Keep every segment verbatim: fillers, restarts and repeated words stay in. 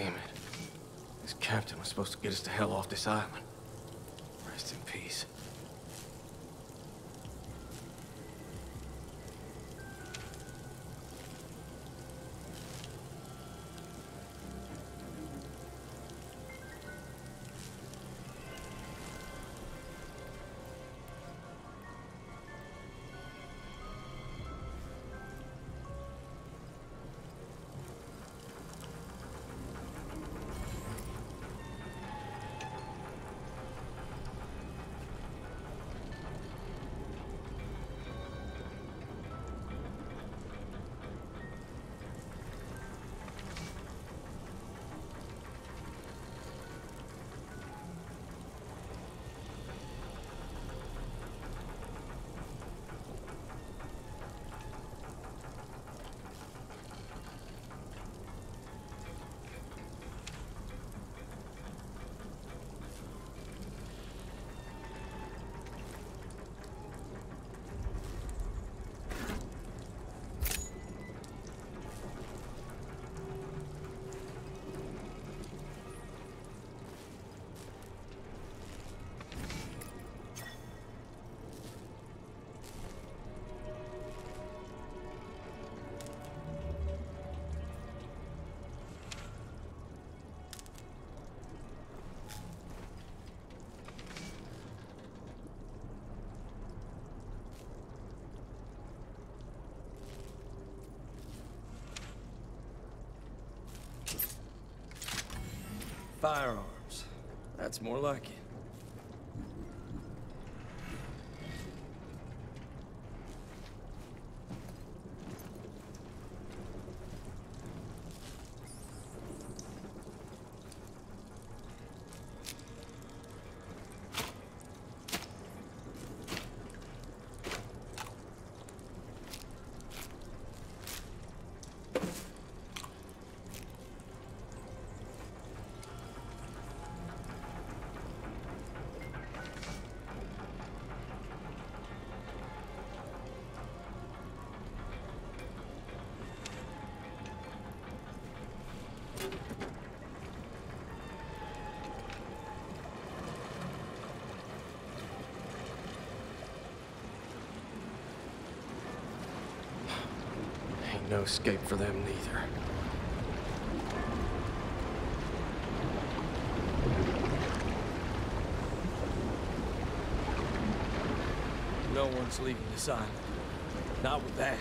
Damn it. This captain was supposed to get us the hell off this island. Rest in peace. Firearms. That's more like it. No escape for them neither. No one's leaving this island. Not with that.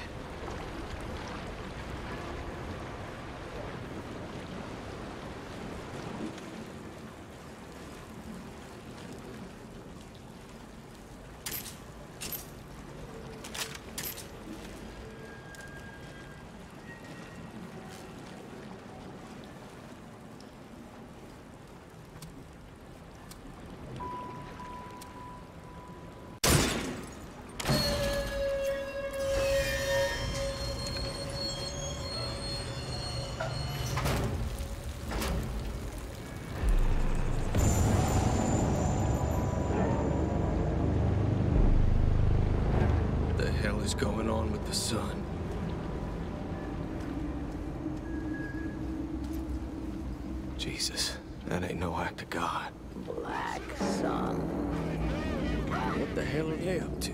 Going on with the sun. Jesus, that ain't no act of God. Black sun. What the hell are they up to?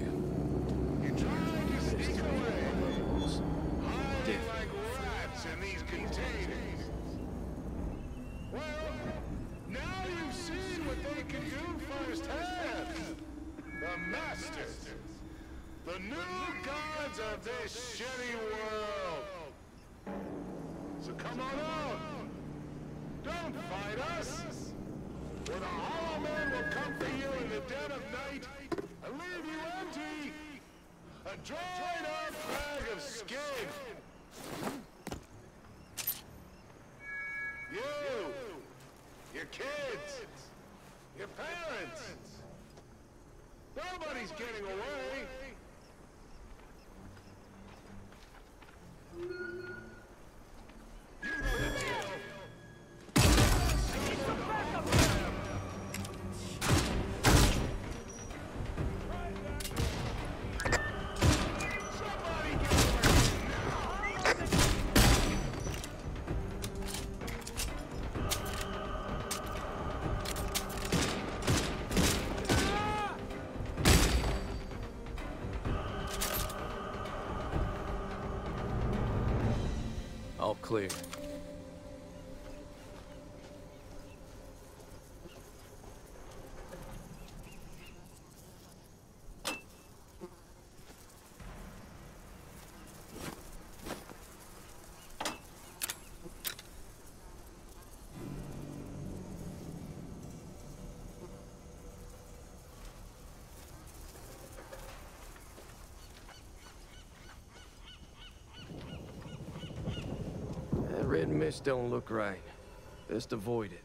clear. Red mist don't look right. Best avoid it.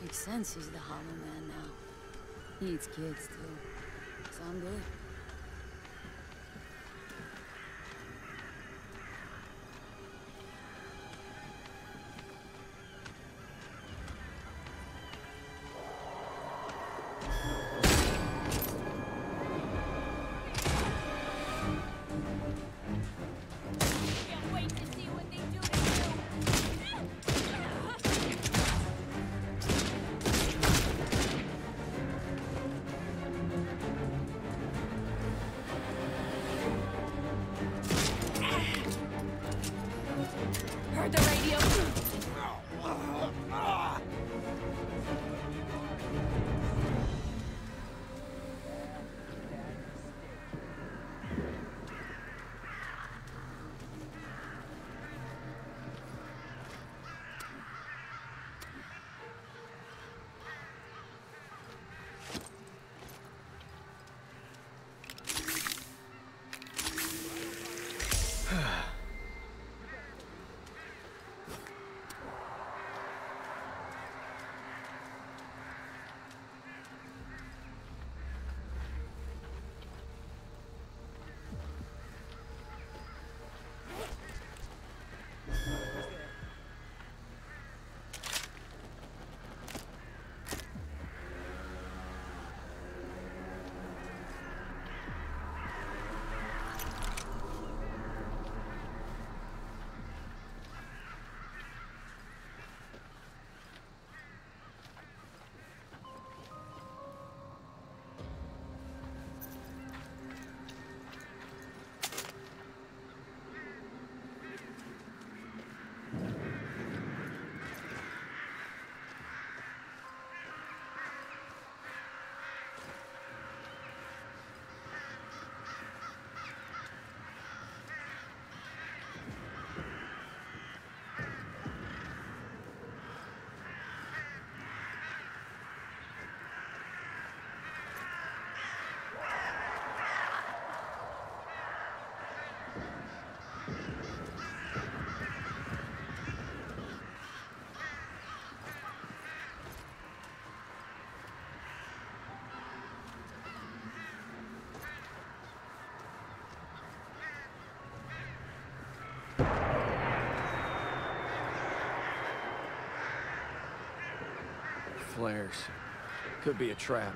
Makes sense he's the Hollow Man now. He eats kids too. Sound good? Flares. Could be a trap.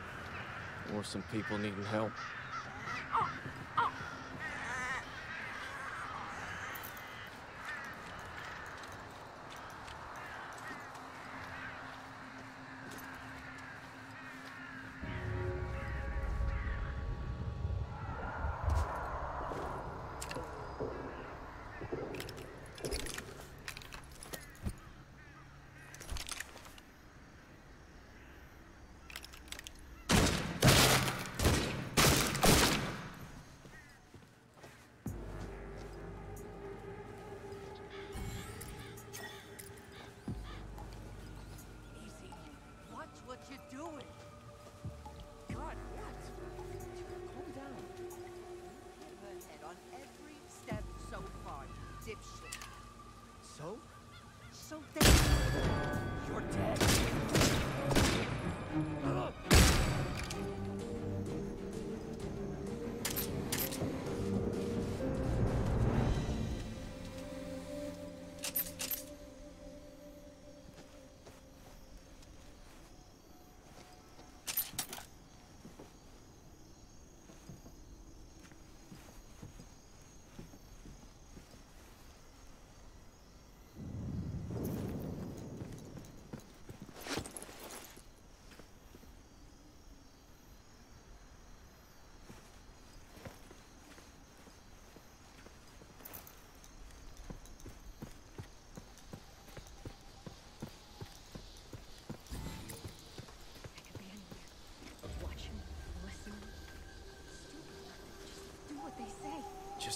Or some people needing help.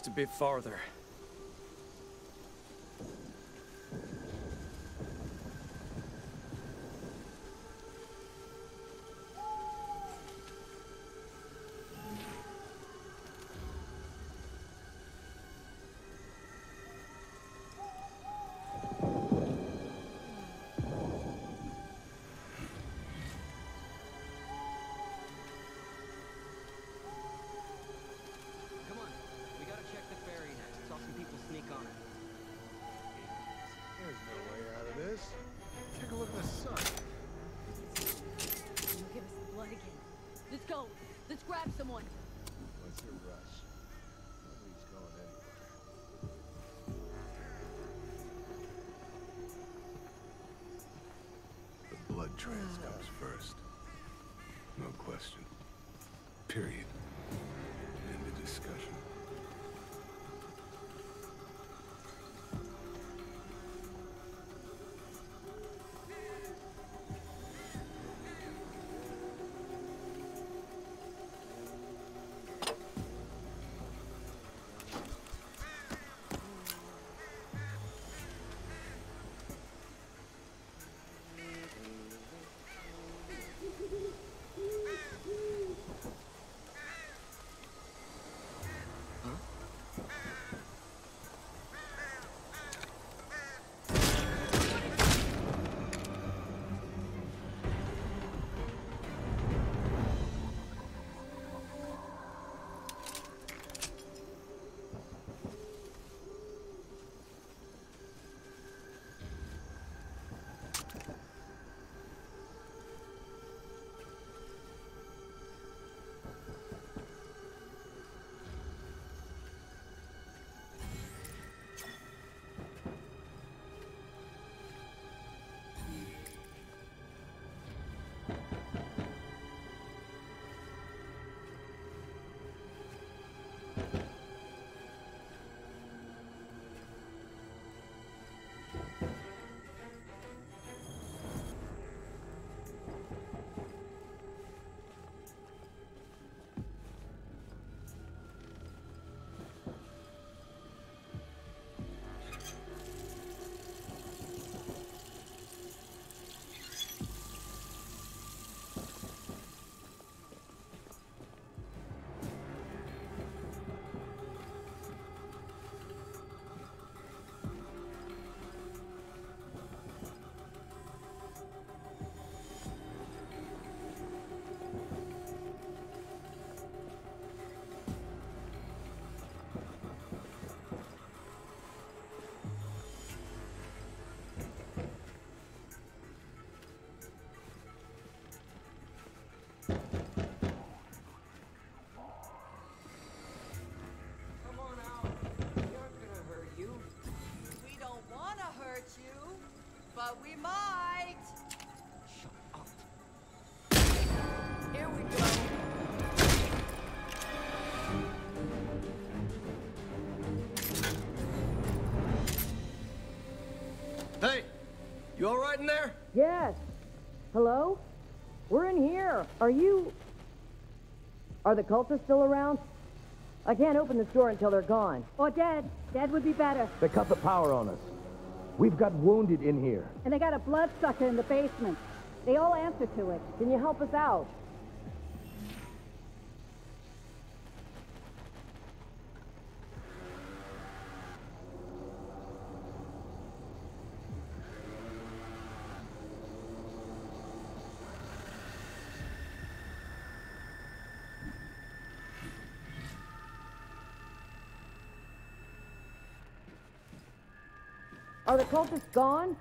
just a bit farther. Trans comes first. No question. Period. End of discussion. But we might. Shut up. Here we go. Hey, you all right in there? Yes. Hello? We're in here. Are you... Are the cultists still around? I can't open this door until they're gone. Or dead. Dead would be better. They cut the power on us. We've got wounded in here. And they got a bloodsucker in the basement. They all answer to it. Can you help us out? Are the cultists gone?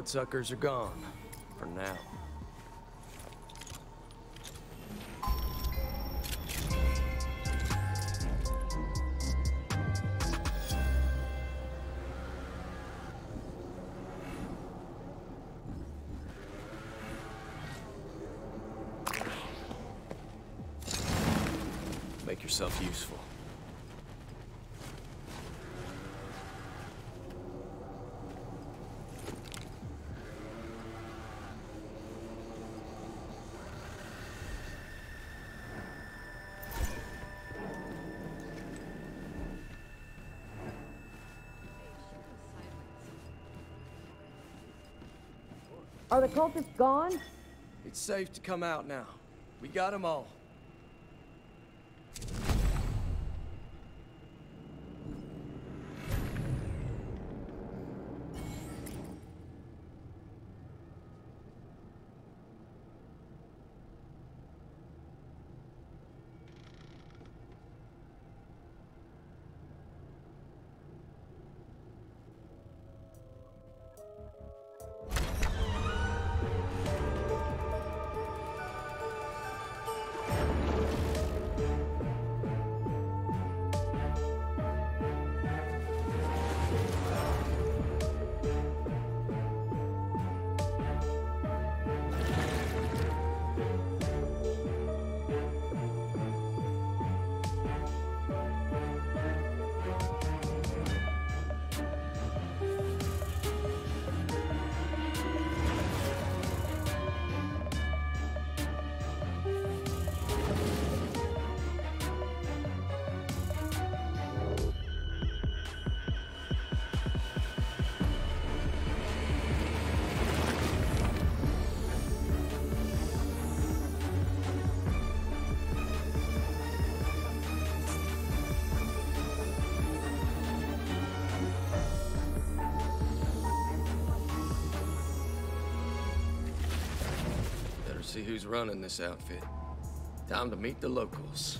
bloodsuckers are gone, for now. Make yourself useful. Are the cultists gone? It's safe to come out now. We got them all. See who's running this outfit. Time to meet the locals.